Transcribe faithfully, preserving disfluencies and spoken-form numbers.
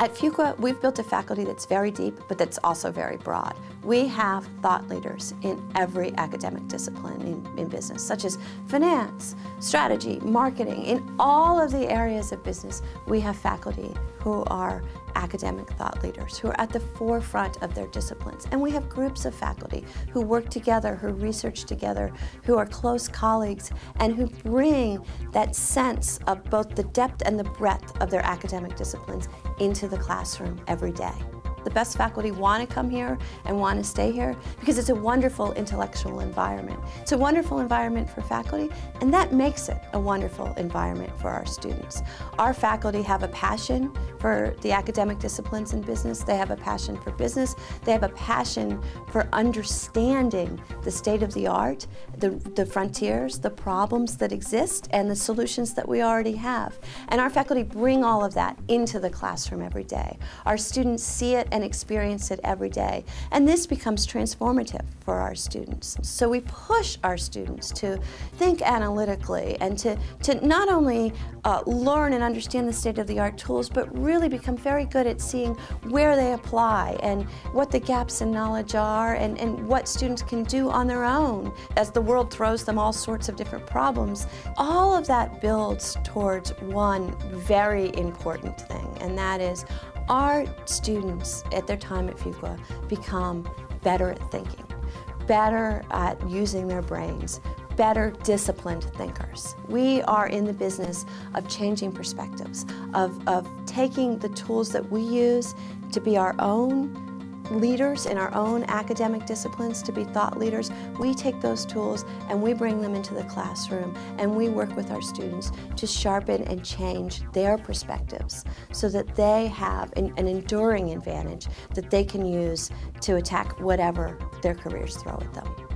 At Fuqua, we've built a faculty that's very deep, but that's also very broad. We have thought leaders in every academic discipline in, in business, such as finance, strategy, marketing. In all of the areas of business, we have faculty who are academic thought leaders, who are at the forefront of their disciplines. And we have groups of faculty who work together, who research together, who are close colleagues, and who bring that sense of both the depth and the breadth of their academic disciplines into the classroom every day. The best faculty want to come here and want to stay here because it's a wonderful intellectual environment. It's a wonderful environment for faculty, and that makes it a wonderful environment for our students. Our faculty have a passion for the academic disciplines in business. They have a passion for business. They have a passion for understanding the state of the art, the, the frontiers, the problems that exist, and the solutions that we already have. And our faculty bring all of that into the classroom every day. Our students see it and experience it every day. And this becomes transformative for our students. So we push our students to think analytically and to, to not only uh, learn and understand the state-of-the-art tools, but really become very good at seeing where they apply and what the gaps in knowledge are and, and what students can do on their own as the world throws them all sorts of different problems. All of that builds towards one very important thing, and that is our students at their time at Fuqua become better at thinking, better at using their brains, better disciplined thinkers. We are in the business of changing perspectives, of, of taking the tools that we use to be our own leaders in our own academic disciplines, to be thought leaders. We take those tools and we bring them into the classroom, and we work with our students to sharpen and change their perspectives so that they have an, an enduring advantage that they can use to attack whatever their careers throw at them.